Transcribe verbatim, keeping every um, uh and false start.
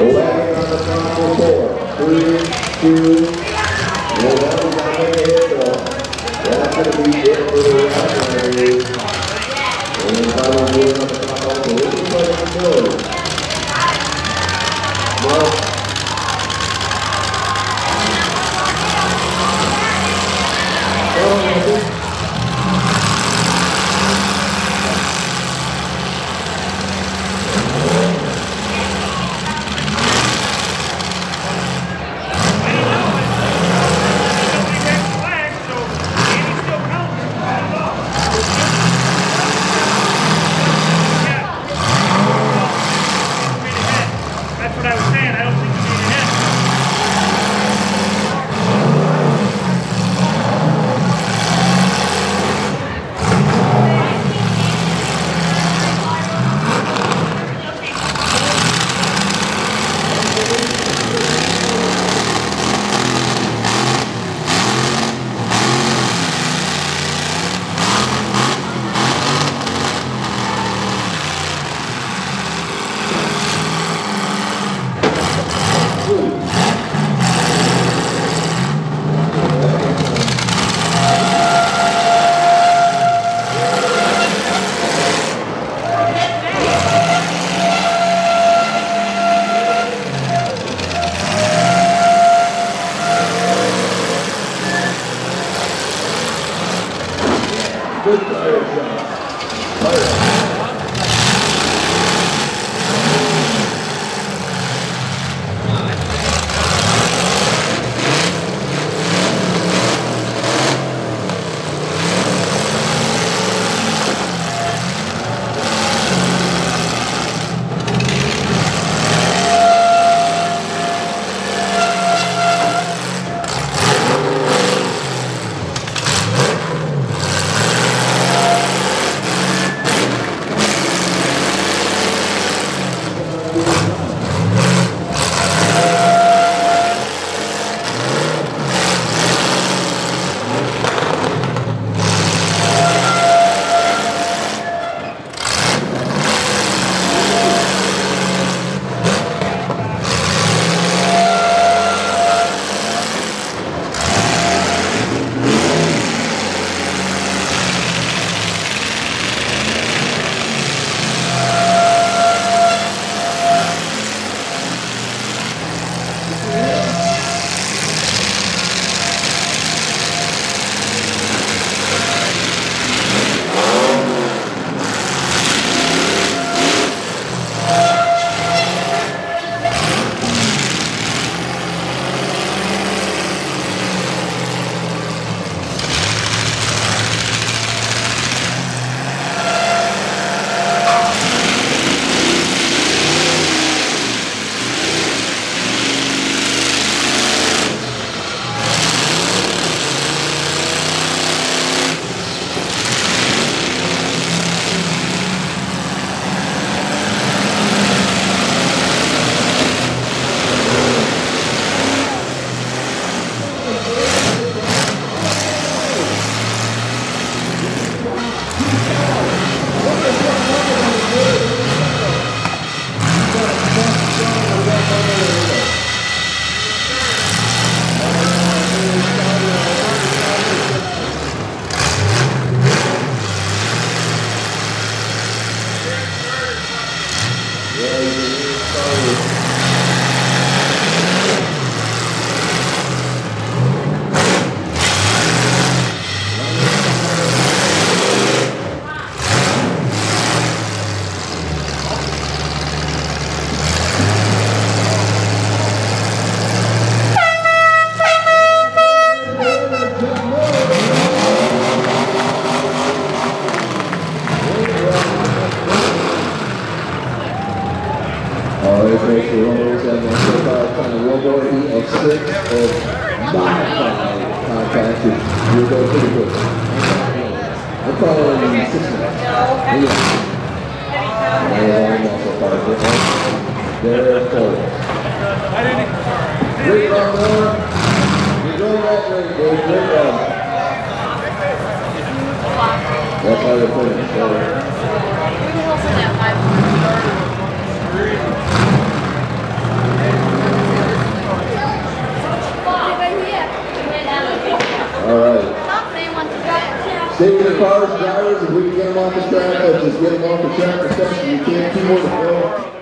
Eleven on the final four. Three, two, eleven on the handle. That's going to be it for the round race. And the final move on the final four. This is like a close. Well, well, I think Three. Take the cars, drivers, if we can get them off the track, uh, just get them off the track as fast as we can. Two more to go.